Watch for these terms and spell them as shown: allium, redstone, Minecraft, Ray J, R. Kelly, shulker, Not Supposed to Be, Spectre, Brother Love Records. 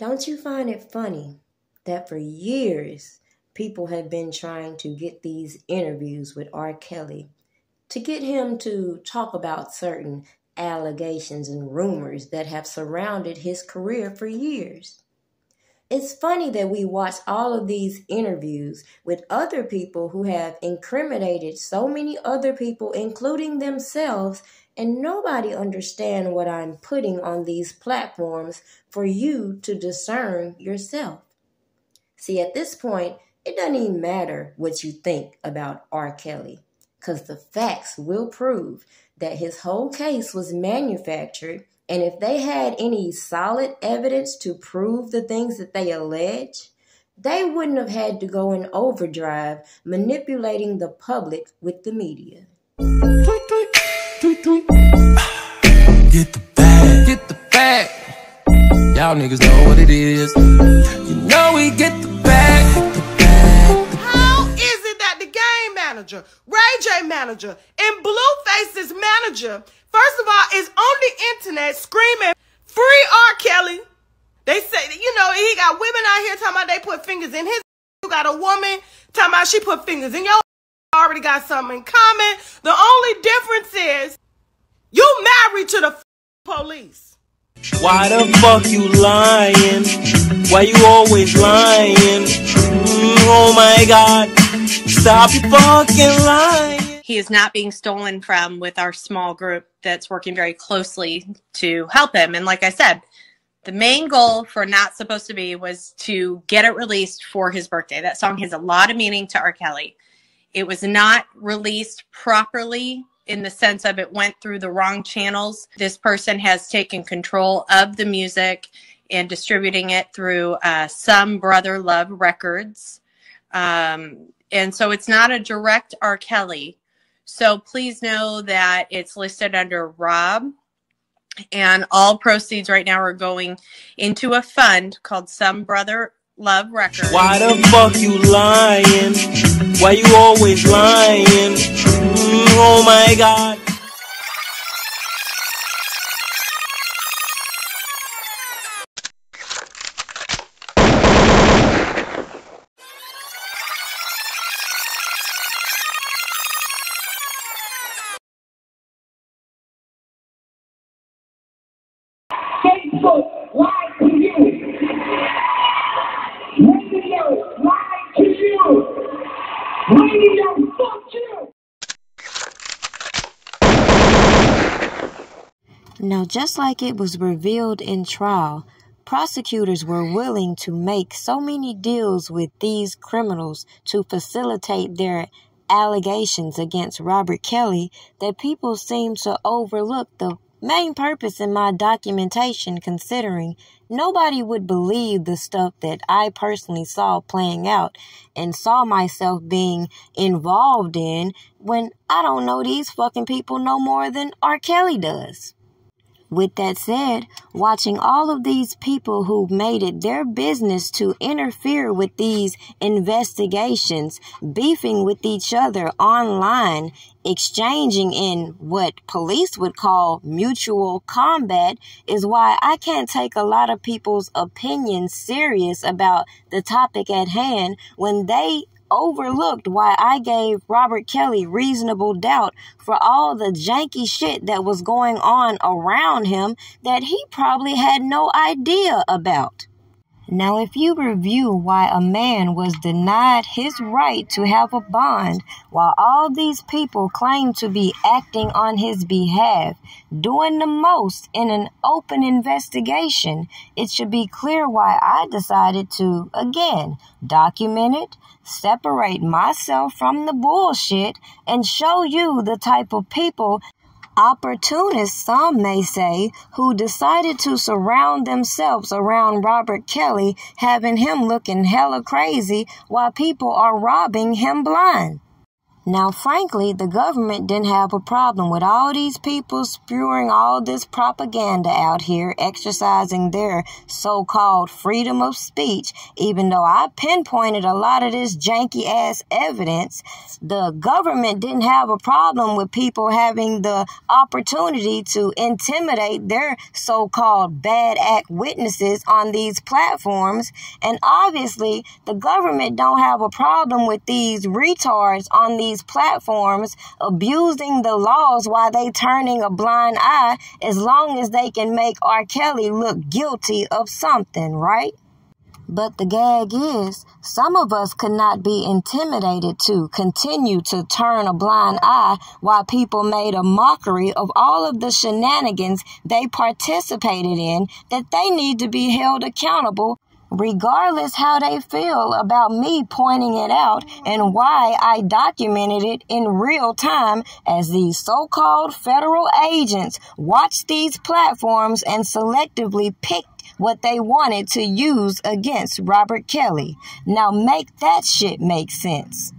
Don't you find it funny that for years people have been trying to get these interviews with R. Kelly to get him to talk about certain allegations and rumors that have surrounded his career for years? It's funny that we watch all of these interviews with other people who have incriminated so many other people, including themselves, and nobody understands what I'm putting on these platforms for you to discern yourself. See, at this point, it doesn't even matter what you think about R. Kelly, because the facts will prove that his whole case was manufactured. And if they had any solid evidence to prove the things that they allege, they wouldn't have had to go in overdrive manipulating the public with the media. Get the bag, get the bag. Y'all niggas know what it is. You know we get the bag, get the bag. How is it that the game manager, Ray J manager, and Blueface's manager, first of all, is on the internet screaming, free R. Kelly? They say, you know, he got women out here talking about they put fingers in his. You got a woman talking about she put fingers in your. Already got something in common. The only difference is you married to the police. Why the fuck you lying? Why you always lying? Oh my God. Stop fucking lying. He is not being stolen from with our small group that's working very closely to help him. And like I said, the main goal for Not Supposed to Be was to get it released for his birthday. That song has a lot of meaning to R. Kelly. It was not released properly in the sense of it went through the wrong channels. This person has taken control of the music and distributing it through some Brother Love Records. And so it's not a direct R. Kelly. So please know that it's listed under Rob, and all proceeds right now are going into a fund called Some Brother Love Records. Why the fuck you lying? Why you always lying? Oh my God. Facebook lied to you. Radio lied to you. Radio fucked you. Now, just like it was revealed in trial, prosecutors were willing to make so many deals with these criminals to facilitate their allegations against Robert Kelly that people seem to overlook the main purpose in my documentation, considering nobody would believe the stuff that I personally saw playing out and saw myself being involved in when I don't know these fucking people no more than R. Kelly does. With that said, watching all of these people who made it their business to interfere with these investigations, beefing with each other online, exchanging in what police would call mutual combat, is why I can't take a lot of people's opinions serious about the topic at hand when they overlooked why I gave Robert Kelly reasonable doubt for all the janky shit that was going on around him that he probably had no idea about. Now, if you review why a man was denied his right to have a bond while all these people claim to be acting on his behalf, doing the most in an open investigation, it should be clear why I decided to, again, document it, separate myself from the bullshit, and show you the type of people, opportunists, some may say, who decided to surround themselves around Robert Kelly, having him looking hella crazy while people are robbing him blind. Now, frankly, the government didn't have a problem with all these people spewing all this propaganda out here, exercising their so-called freedom of speech. Even though I pinpointed a lot of this janky-ass evidence, the government didn't have a problem with people having the opportunity to intimidate their so-called bad act witnesses on these platforms. And obviously, the government don't have a problem with these retards on these platforms abusing the laws while they turning a blind eye, as long as they can make R. Kelly look guilty of something, right? But the gag is, some of us could not be intimidated to continue to turn a blind eye while people made a mockery of all of the shenanigans they participated in, that they need to be held accountable regardless how they feel about me pointing it out and why I documented it in real time as these so-called federal agents watched these platforms and selectively picked what they wanted to use against Robert Kelly. Now make that shit make sense.